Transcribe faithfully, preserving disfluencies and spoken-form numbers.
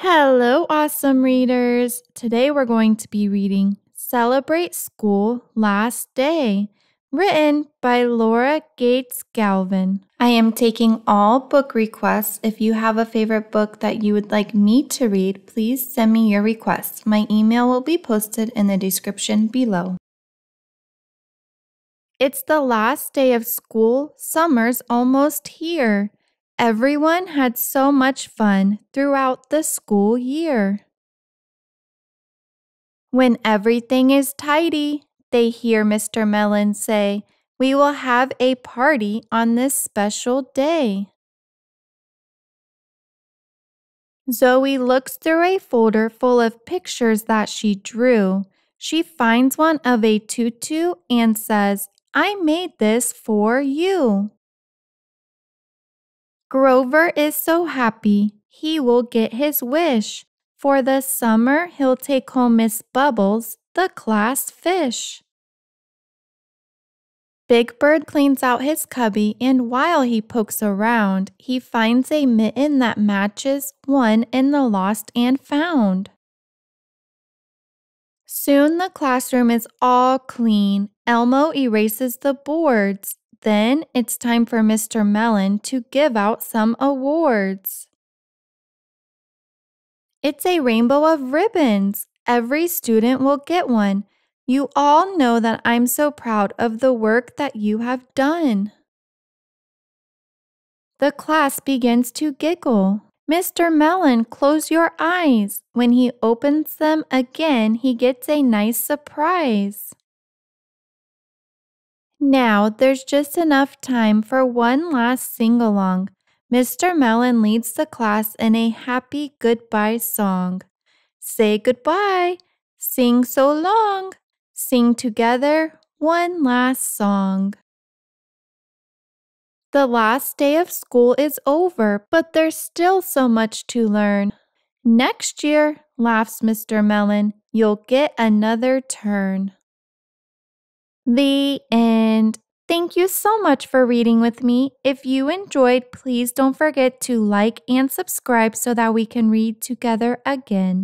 Hello, awesome readers! Today we're going to be reading Celebrate School Last Day, written by Laura Gates Galvin. I am taking all book requests. If you have a favorite book that you would like me to read, please send me your request. My email will be posted in the description below. It's the last day of school. Summer's almost here. Everyone had so much fun throughout the school year. When everything is tidy, they hear Mister Melon say, "We will have a party on this special day." Zoe looks through a folder full of pictures that she drew. She finds one of a tutu and says, "I made this for you." Grover is so happy, he will get his wish. For the summer, he'll take home Miss Bubbles, the class fish. Big Bird cleans out his cubby, and while he pokes around, he finds a mitten that matches one in the lost and found. Soon the classroom is all clean. Elmo erases the boards. Then it's time for Mister Melon to give out some awards. It's a rainbow of ribbons. Every student will get one. You all know that I'm so proud of the work that you have done. The class begins to giggle. Mister Melon, close your eyes. When he opens them again, he gets a nice surprise. Now, there's just enough time for one last sing-along. Mister Melon leads the class in a happy goodbye song. Say goodbye, sing so long, sing together one last song. The last day of school is over, but there's still so much to learn. "Next year," laughs Mister Melon, "you'll get another turn." The end. Thank you so much for reading with me. If you enjoyed, please don't forget to like and subscribe so that we can read together again.